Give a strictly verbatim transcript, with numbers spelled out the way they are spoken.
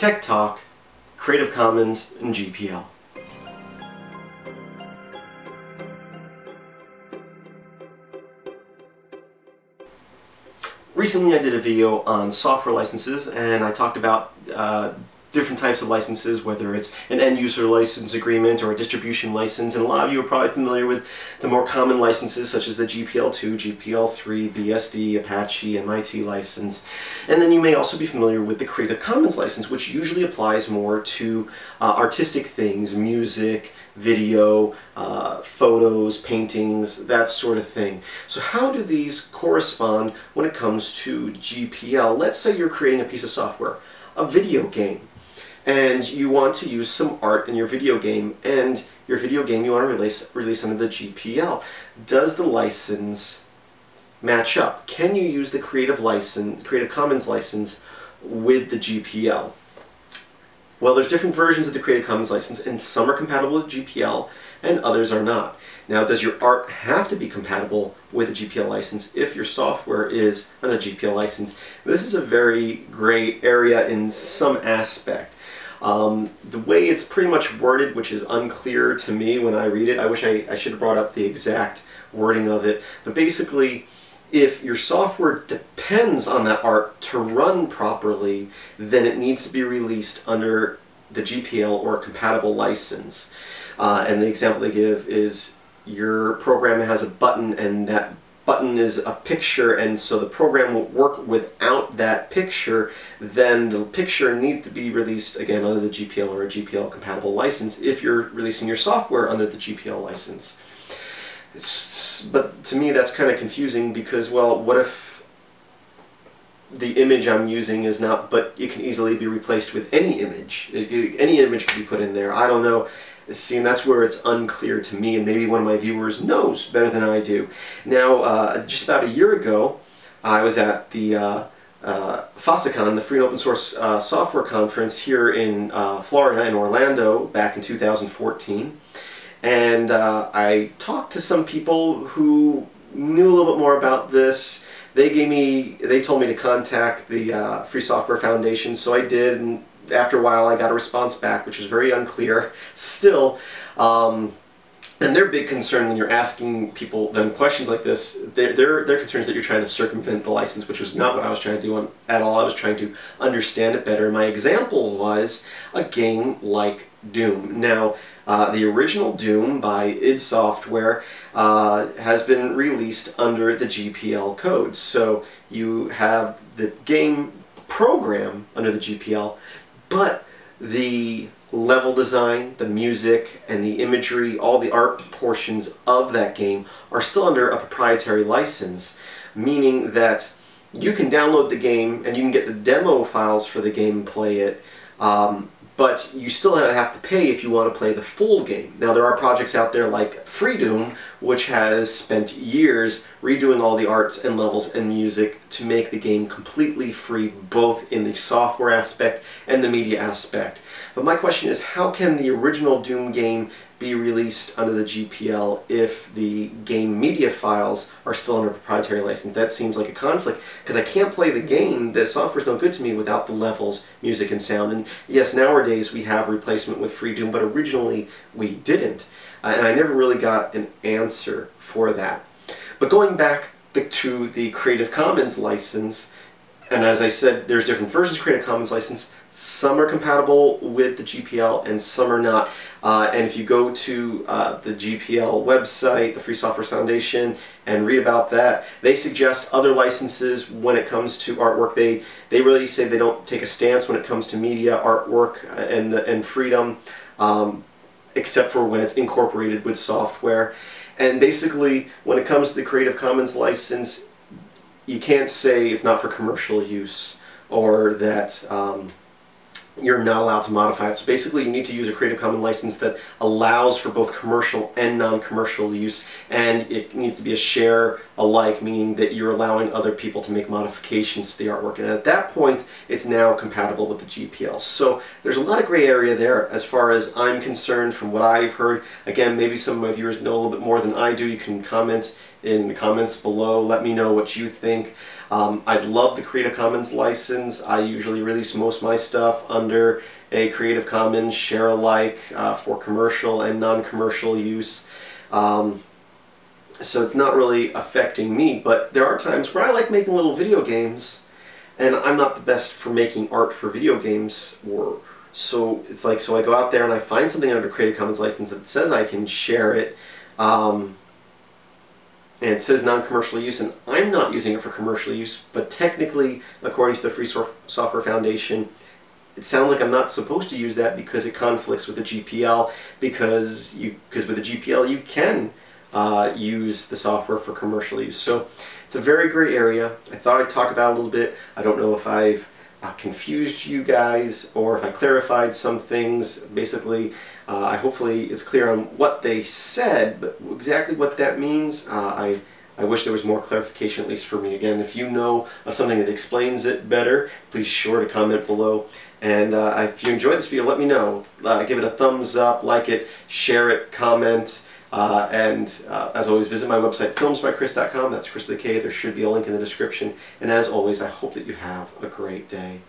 Tech Talk, Creative Commons, and G P L. Recently I did a video on software licenses, and I talked about uh, different types of licenses, whether it's an end-user license agreement or a distribution license, and a lot of you are probably familiar with the more common licenses such as the G P L two, G P L three, B S D, Apache, M I T license. And then you may also be familiar with the Creative Commons license, which usually applies more to uh, artistic things, music, video, uh, photos, paintings, that sort of thing. So how do these correspond when it comes to G P L? Let's say you're creating a piece of software, a video game, and you want to use some art in your video game, and your video game you want to release, release under the G P L. Does the license match up? Can you use the Creative license, Creative Commons license with the G P L? Well, there's different versions of the Creative Commons license, and some are compatible with G P L and others are not. Now, does your art have to be compatible with a G P L license if your software is on a G P L license? This is a very gray area in some aspect. Um, the way it's pretty much worded, which is unclear to me when I read it, I wish I, I should have brought up the exact wording of it, but basically, if your software depends on that art to run properly, then it needs to be released under the G P L or a compatible license. Uh, and the example they give is your program has a button, and that button is a picture, and so the program won't work without that picture. Then the picture needs to be released again under the G P L or a G P L compatible license if you're releasing your software under the G P L license. It's, but to me that's kind of confusing because, well, what if the image I'm using is not, but it can easily be replaced with any image. It, it, any image can be put in there. I don't know. See, and that's where it's unclear to me, and maybe one of my viewers knows better than I do. Now, uh, just about a year ago, I was at the uh, uh, FOSCON, the Free and Open Source uh, Software Conference here in uh, Florida, in Orlando, back in two thousand fourteen. And uh, I talked to some people who knew a little bit more about this. They gave me, they told me to contact the uh, Free Software Foundation, so I did. And after a while, I got a response back, which was very unclear still. Um, and their big concern when you're asking people them questions like this, their their their concern is that you're trying to circumvent the license, which was not what I was trying to do at all. I was trying to understand it better. My example was a game like Doom. Now, uh, the original Doom by id Software uh, has been released under the G P L code. So you have the game program under the G P L, but the level design, the music, and the imagery, all the art portions of that game are still under a proprietary license, meaning that you can download the game and you can get the demo files for the game and play it, um, but you still have to pay if you want to play the full game. Now, there are projects out there like Free Doom, which has spent years redoing all the arts and levels and music to make the game completely free, both in the software aspect and the media aspect. But my question is, how can the original Doom game be released under the G P L if the game media files are still under a proprietary license? That seems like a conflict, because I can't play the game, the software's no good to me without the levels, music, and sound. And yes, nowadays we have replacement with Free Doom, but originally we didn't. Uh, and I never really got an answer for that. But going back the, to the Creative Commons license, and as I said, there's different versions of Creative Commons license. Some are compatible with the G P L and some are not. Uh, and if you go to uh, the G P L website, the Free Software Foundation, and read about that, they suggest other licenses when it comes to artwork. They, they really say they don't take a stance when it comes to media, artwork, and, and freedom, um, except for when it's incorporated with software. And basically, when it comes to the Creative Commons license, you can't say it's not for commercial use or that um, you're not allowed to modify it. So basically you need to use a Creative Commons license that allows for both commercial and non-commercial use, and it needs to be a share alike, meaning that you're allowing other people to make modifications to the artwork. And at that point, it's now compatible with the G P L. So there's a lot of gray area there as far as I'm concerned from what I've heard. Again, maybe some of my viewers know a little bit more than I do. You can comment in the comments below. Let me know what you think. Um, I love the Creative Commons license. I usually release most of my stuff under a Creative Commons share alike uh, for commercial and non-commercial use. Um, so it's not really affecting me, but there are times where I like making little video games, and I'm not the best for making art for video games, or so it's like, so I go out there and I find something under Creative Commons license that says I can share it, um, and it says non-commercial use, and I'm not using it for commercial use, but technically, according to the Free Software Foundation, it sounds like I'm not supposed to use that because it conflicts with the G P L, because you, because with the G P L you can uh, use the software for commercial use. So it's a very gray area. I thought I'd talk about it a little bit. I don't know if I've uh, confused you guys or if I clarified some things. Basically, uh, I hopefully it's clear on what they said, but exactly what that means, uh, I. I wish there was more clarification, at least for me. Again, if you know of something that explains it better, please sure to comment below. And uh, if you enjoyed this video, let me know. Uh, give it a thumbs up, like it, share it, comment. Uh, and uh, as always, visit my website, films by kris dot com. That's Chris with a K. There should be a link in the description. And as always, I hope that you have a great day.